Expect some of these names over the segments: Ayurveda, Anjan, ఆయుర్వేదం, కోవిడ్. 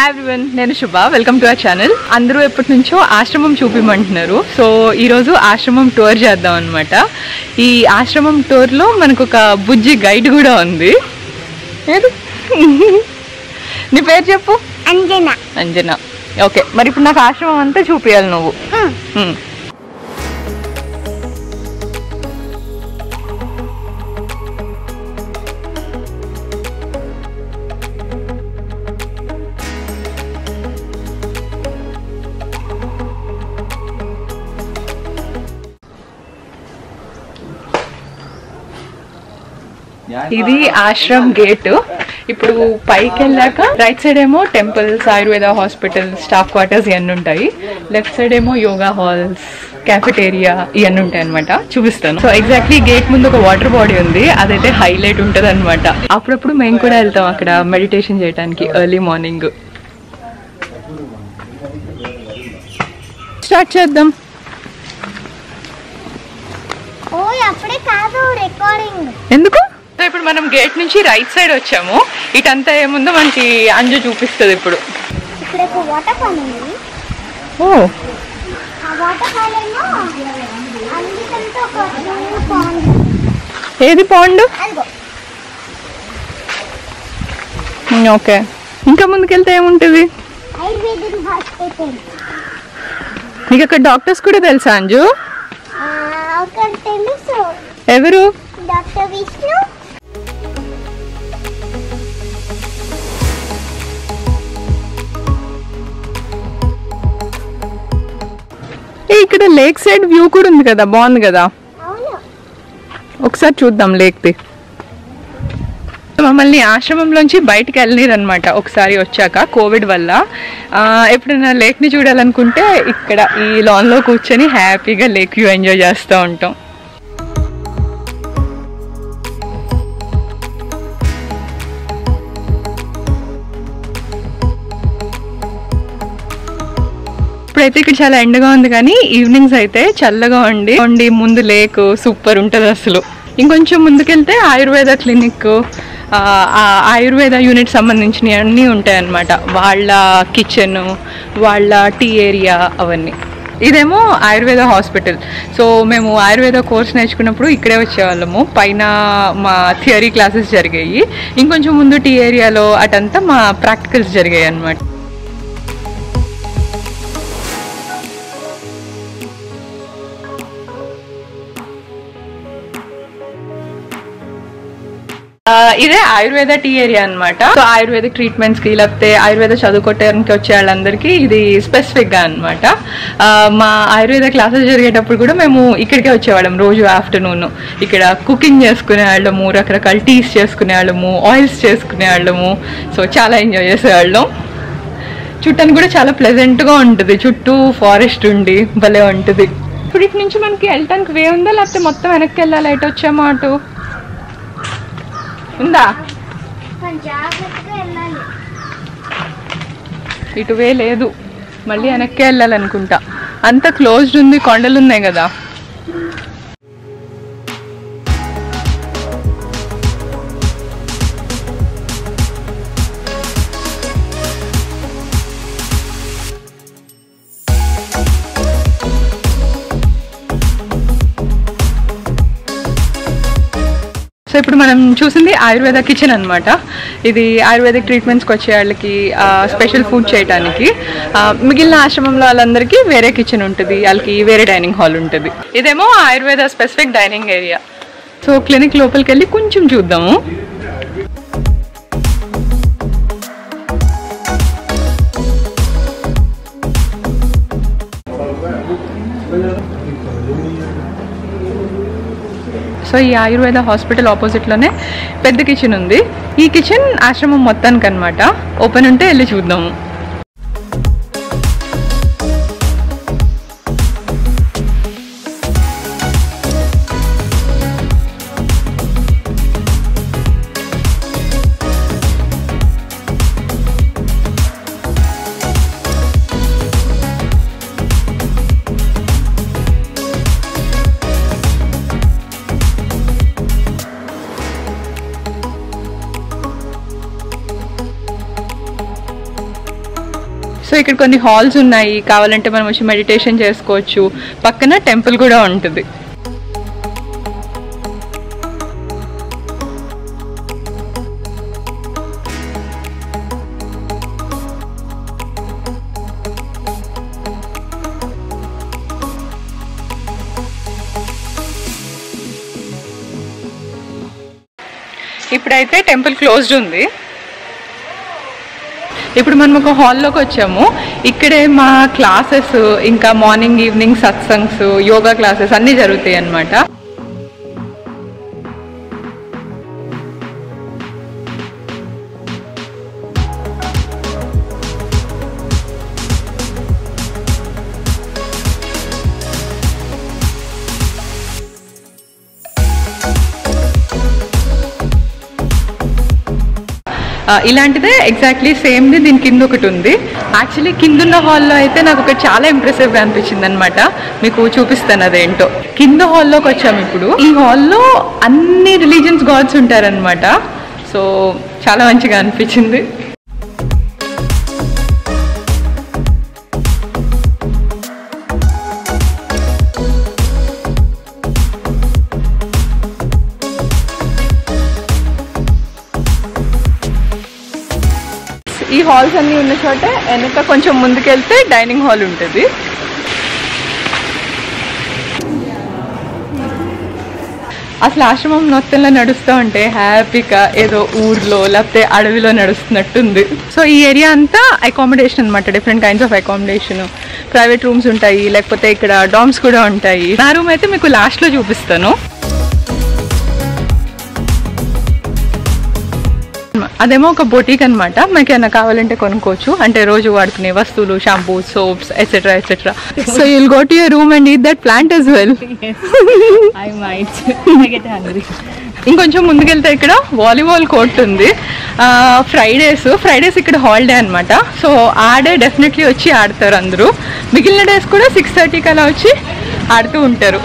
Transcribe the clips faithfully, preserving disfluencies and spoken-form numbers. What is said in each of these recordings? हाय everyone, नेनु Shubh, welcome to our channel. अंदरू एप्पटिनुंचो आश्रमम चूपिमंटुन्नारू। सो ई रोजु आश्रमम टूर చేద్దాం అన్నమాట। ఈ ఆశ్రమం టూర్ లో మనకు ఒక బుజ్జి గైడ్ కూడా ఉంది। ఏది నీ పేరు చెప్పు? అంజన। అంజన, ఓకే। మరి ఇప్పుడు నాకు ఆశ్రమం అంతా చూపియాలి నువ్వు। इधी आश्रम गेट इपड़ पैकेक राइट साइड एमो temples Ayurveda hospital staff quarters इवन उठाई। लेफ्ट साइड एमो योगा हॉल्स कैफेटेरिया इवन उन्मा चूपस्ता। सो एग्जाक्टली गेट मुंदु वाटर बॉडी उंदी, अदैते हाईलाइट उंटदन्नमाट। अप्पुडप्पुडु मेम कूडा वेल्ताम अक्कड मेडिटेशन चेयडानिकी अर्ली मार्निंग। स्टार्ट चेद्दाम। ओय अप्पुडे कादु रिकॉर्डिंग एंदुकु। సో ఇప్పుడు మనం గేట్ నుంచి రైట్ సైడ్ వచ్చాము। ఇటంతా ఏముందో మనకి అంజు చూపిస్తది। ఇప్పుడు ఇక్కడ ఒక వాటర్ ఫాల్ ఉంది। ఓ ఆ వాటర్ ఫాల్ ఏమో అంజుకంట ఒక చిన్న పాండ్। ఏది పాండ్? అదిగో। ఓకే, ఇంకా ముందుకు వెళ్తే ఏముంటది? ఆయుర్వేద హాస్పిటల్। మీకు అక్కడ డాక్టర్స్ కూడా తెలుసా అంజు? ఆ అక్కడ తెలుసు। ఎవరు? డాక్టర్ విష్ణు। ఇక్కడ లేక్ సైడ్ వ్యూ కూడా ఉంది కదా, బాగుంది కదా? అవును, ఒకసారి చూద్దాం లేక్ ది। మమ్మల్ని ఆశ్రమంలోంచి బయటికి వెళ్ళనిరన్నమాట ఒకసారి వచ్చాక కోవిడ్ వల్ల। ఎప్పుడైనా లేక్ని చూడాలనుకుంటే ఇక్కడ ఈ లాన్లో కూర్చొని హ్యాపీగా లేక్ వ్యూ ఎంజాయ్ చేస్తూ ఉంటాం। అయితే ఇక్కడ చాలా ఎండగా ఉంది కానీ ఈవినింగ్స్ అయితే చల్లగా ఉండి ఉండి ముందు లేక్ సూపర్ ఉంటుంది అసలు। ఇంకొంచెం ముందుకెళ్తే ఆయుర్వేద క్లినిక్, ఆయుర్వేద యూనిట్ సంబంధించినవి అన్నీ ఉంటాయన్నమాట। వాళ్ళ కిచెన్, వాళ్ళ టీ ఏరియా అవన్నీ। ఇదేమో ఆయుర్వేద హాస్పిటల్। సో మేము ఆయుర్వేద కోర్స్ నేర్చుకున్నప్పుడు ఇక్కడే వచ్చేవాళ్ళము, పైన మా థియరీ క్లాసెస్ జరిగాయి। ఇంకొంచెం ముందు టీ ఏరియాలో అటంతా మా ప్రాక్టికల్స్ జరిగాయి అన్నమాట। ఇదే ఆయుర్వేద టీ ఏరియా అన్నమాట। సో ఆయుర్వేద ట్రీట్మెంట్స్ కి లేకపోతే ఆయుర్వేద చదువుకోవడానికి వచ్చే వాళ్ళందరికీ ఇది స్పెసిఫిక్ గా అన్నమాట। మా ఆయుర్వేద క్లాసెస్ జరిగేటప్పుడు కూడా మేము ఇక్కడికే వచ్చేవాళ్ళం రోజు ఆఫ్టర్నూన్। ఇక్కడ కుకింగ్ చేసుకునే వాళ్ళము, రకరకాల టీస్ చేసుకునే వాళ్ళము, ఆయిల్స్ చేసుకునే వాళ్ళము। సో చాలా ఎంజాయ్ చేసేవాళ్ళం। చుట్టానికి కూడా చాలా ప్లెజెంట్ గా ఉంటుంది, చుట్టూ ఫారెస్ట్ ఉండి భలే ఉంటుంది। ఇప్పుడు ఇటు నుంచి మనకి వెళ్ళటానికి వే ఉందా లేకపోతే మొత్తం వెనక్కి వెళ్ళాలి? ఎటు వచ్చామో అటు ఉందా? ఇటువే లేదు, మళ్ళీ వెనక్కి వెళ్ళాలనుకుంటా। అంత క్లోజ్డ్ ఉంది, కొండలు ఉన్నాయి కదా। సో ఇప్పుడు మనం చూసింది ఆయుర్వేద కిచెన్ అన్నమాట। ఇది ఆయుర్వేదిక్ ట్రీట్మెంట్స్కి వచ్చే వాళ్ళకి స్పెషల్ ఫుడ్ చేయడానికి। మిగిలిన ఆశ్రమంలో వాళ్ళందరికీ వేరే కిచెన్ ఉంటుంది, వాళ్ళకి వేరే డైనింగ్ హాల్ ఉంటుంది। ఇదేమో Ayurveda specific dining area. So clinic లోపలికి వెళ్ళి కొంచెం చూద్దాము। సో ఈ ఆయుర్వేద హాస్పిటల్ ఆపోజిట్లోనే పెద్ద కిచెన్ ఉంది। ఈ కిచెన్ ఆశ్రమం మొత్తానికి అన్నమాట। ఓపెన్ ఉంటే వెళ్ళి చూద్దాము। సో ఇక్కడ కొన్ని హాల్స్ ఉన్నాయి, కావాలంటే మనం వచ్చి మెడిటేషన్ చేసుకోవచ్చు. పక్కన టెంపుల్ కూడా ఉంటుంది. ఇప్పుడైతే టెంపుల్ క్లోజ్డ్ ఉంది. ఇప్పుడు మనం ఒక హాల్లోకి వచ్చాము. ఇక్కడే మా క్లాసెస్, ఇంకా morning evening satsangs, yoga classes అన్నీ జరుగుతాయి అన్నమాట. ఇలాంటిదే ఎగ్జాక్ట్లీ సేమ్ది దీని కింద ఒకటి ఉంది. యాక్చువల్లీ కిందున్న హాల్లో అయితే నాకు ఒకటి చాలా ఇంప్రెసివ్గా అనిపించింది అనమాట. మీకు చూపిస్తాను అదేంటో. కింద హాల్లోకి వచ్చాము. ఇప్పుడు ఈ హాల్లో అన్ని రిలీజియన్స్ గాడ్స్ ఉంటారనమాట. సో చాలా మంచిగా అనిపించింది. ఈ హాల్స్ అన్నీ ఉన్న చోట వెనక కొంచెం ముందుకెళ్తే డైనింగ్ హాల్ ఉంటుంది. అసలు ఆశ్రమం మొత్తంలో నడుస్తూ ఉంటే హ్యాపీగా ఏదో ఊర్లో లేకపోతే అడవిలో నడుస్తున్నట్టుంది. సో ఈ ఏరియా అంతా అకామిడేషన్ అనమాట. Different kinds of accommodation, private rooms ఉంటాయి, లేకపోతే ఇక్కడ డామ్స్ కూడా ఉంటాయి. నా రూమ్ అయితే మీకు లాస్ట్లో చూపిస్తాను. అదేమో ఒక బొటీక్ అనమాట. మీకు ఏమైనా కావాలంటే కొనుక్కోవచ్చు, అంటే రోజు వాడుకునే వస్తువులు, shampoo, soaps etcetera etcetera. So you will go to your room and eat that plant as well. I might I get hungry. ఇంకొంచెం ముందుకెళ్తే ఇక్కడ వాలీబాల్ కోర్ట్ ఉంది. ఫ్రైడేస్ ఫ్రైడేస్ ఇక్కడ హాలిడే అనమాట. సో ఆ డే డెఫినెట్లీ వచ్చి ఆడతారు అందరూ. మిగిలిన డేస్ కూడా సిక్స్ థర్టీకి అలా వచ్చి ఆడుతూ ఉంటారు.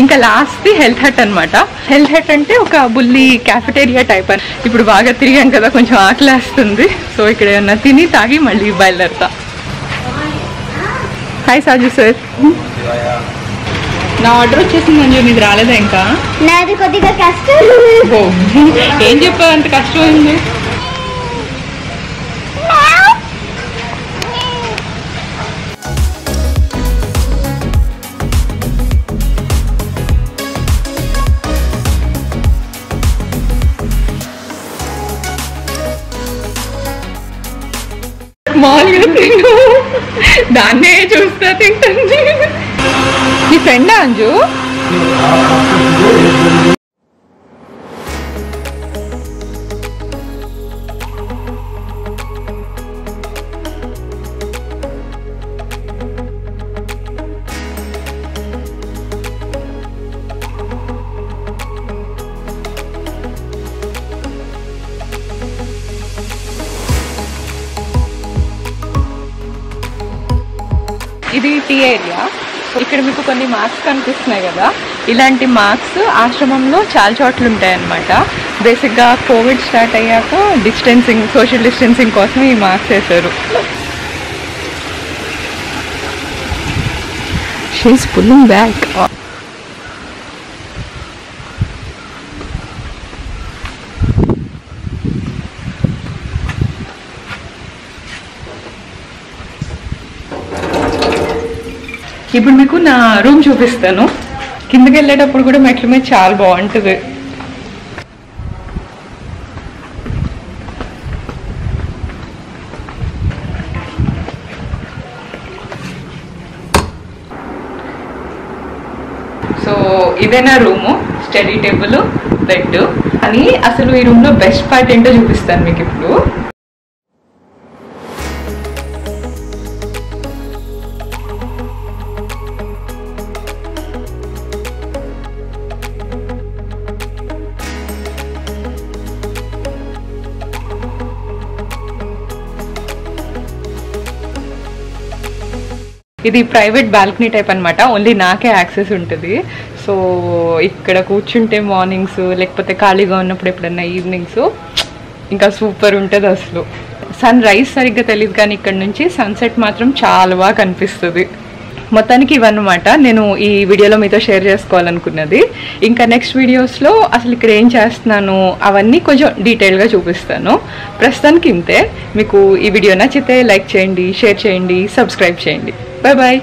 ఇంకా లాస్ట్ది హెల్త్ హట్ అనమాట. హెల్త్ హట్ అంటే ఒక బుల్లి క్యాఫెటేరియా టైప్ అని. ఇప్పుడు బాగా తిరిగాం కదా, కొంచెం ఆకలేస్తుంది. సో ఇక్కడ ఏమన్నా తిని తాగి మళ్ళీ బయలుదేరుతా. హాయ్ సాజు సార్, నా ఆర్డర్ వచ్చేసింది. అంజు నీది రాలేదా ఇంకా? నాది కొద్దిగా కష్టం. ఏం చెప్పావు అంత కష్టం ఉంది? మామూలుగా తిను, దాన్నే చూస్తా తింటుంది. నీ ఫ్రెండా అంజు? ఇది టీ ఏరియా. ఇక్కడ మీకు కొన్ని మార్క్స్ కనిపిస్తున్నాయి కదా, ఇలాంటి మార్క్స్ ఆశ్రమంలో చాలా చోట్ల ఉంటాయన్నమాట. బేసిక్గా కోవిడ్ స్టార్ట్ అయ్యాక డిస్టెన్సింగ్, సోషల్ డిస్టెన్సింగ్ కోసం ఈ మార్క్స్ వేశారు. She is pulling back. ఇప్పుడు మీకు నా రూమ్ చూపిస్తాను. కిందకి వెళ్ళేటప్పుడు కూడా మెట్ల మీద చాలా బాగుంటుంది. సో ఇదే నా రూము. Study table, bed. కానీ అసలు ఈ రూమ్లో బెస్ట్ పార్ట్ ఏంటో చూపిస్తాను మీకు ఇప్పుడు. ఇది ప్రైవేట్ బాల్కనీ టైప్ అనమాట. ఓన్లీ నాకే యాక్సెస్ ఉంటుంది. సో सो इक्कड़ कूर्चुंटे मार्निंग्स लेकपोते खालीगा उन्नप्पुडु एप्पुडैना ईवनिंग्स इंका सूपर उंटदि असलु सन राइज सरिग्गा तेलियदु गानी इक्कड़ नुंचि सन सेट मात्रम चाला बागा कनिपिस्तदि మొత్తానికి ఇవన్నమాట నేను ఈ వీడియోలో మీతో షేర్ చేసుకోవాలనుకున్నది ఇంకా నెక్స్ట్ వీడియోస్ లో అసలు ఇక్కడ ఏం చేస్తున్నాను అవన్నీ కొంచెం డీటెయిల్ గా చూపిస్తాను ప్రస్తుతానికి ఇంతే మీకు ఈ వీడియో నచ్చితే లైక్ చేయండి షేర్ చేయండి సబ్స్క్రైబ్ చేయండి బై బై।